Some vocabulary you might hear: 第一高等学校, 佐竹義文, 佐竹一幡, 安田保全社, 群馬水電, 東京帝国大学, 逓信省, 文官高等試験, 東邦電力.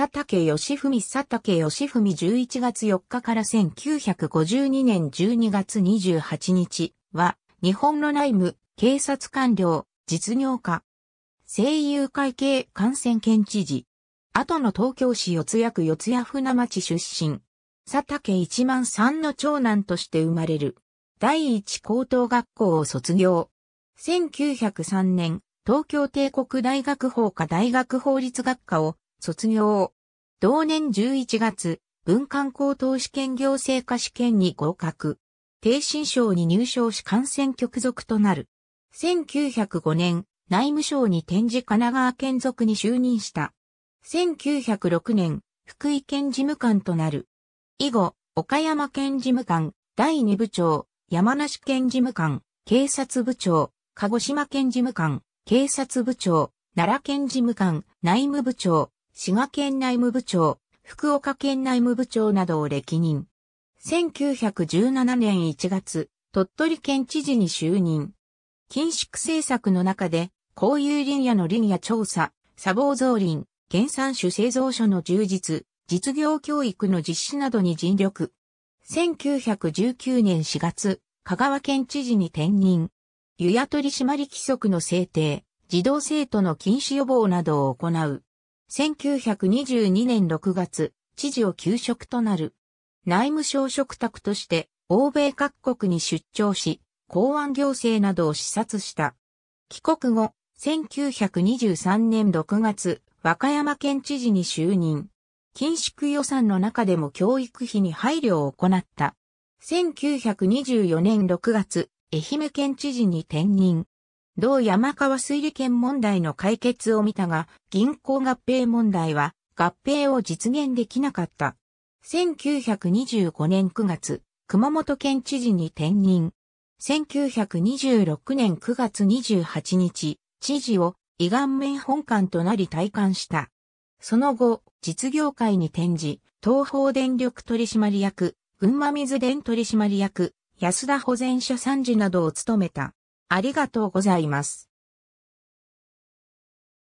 佐竹義文11月4日から1952年12月28日は、日本の内務、警察官僚、実業家、政友会系幹線県知事、後の東京市四谷区四谷船町出身、佐竹一幡さんの長男として生まれる。第一高等学校を卒業。1903年、東京帝国大学法科大学法律学科を卒業。同年11月、文官高等試験行政科試験に合格。逓信省に入省し幹線局属となる。1905年、内務省に転じ神奈川県属に就任した。1906年、福井県事務官となる。以後、岡山県事務官、第2部長、山梨県事務官、警察部長、鹿児島県事務官、警察部長、奈良県事務官、内務部長、滋賀県内務部長、福岡県内務部長などを歴任。1917年1月、鳥取県知事に就任。緊縮政策の中で、公有林野の林野調査、砂防増林、原産種製造所の充実、実業教育の実施などに尽力。1919年4月、香川県知事に転任。湯屋取締規則の制定、児童生徒の禁止予防などを行う。1922年6月、知事を休職となる。内務省嘱託として、欧米各国に出張し、港湾行政などを視察した。帰国後、1923年6月、和歌山県知事に就任。緊縮予算の中でも教育費に配慮を行った。1924年6月、愛媛県知事に転任。同山川水利権問題の解決を見たが、銀行合併問題は合併を実現できなかった。1925年9月、熊本県知事に転任。1926年9月28日、知事を医官免本官となり退官した。その後、実業界に転じ、東邦電力取締役、群馬水電取締役、安田保全社参事などを務めた。ありがとうございます。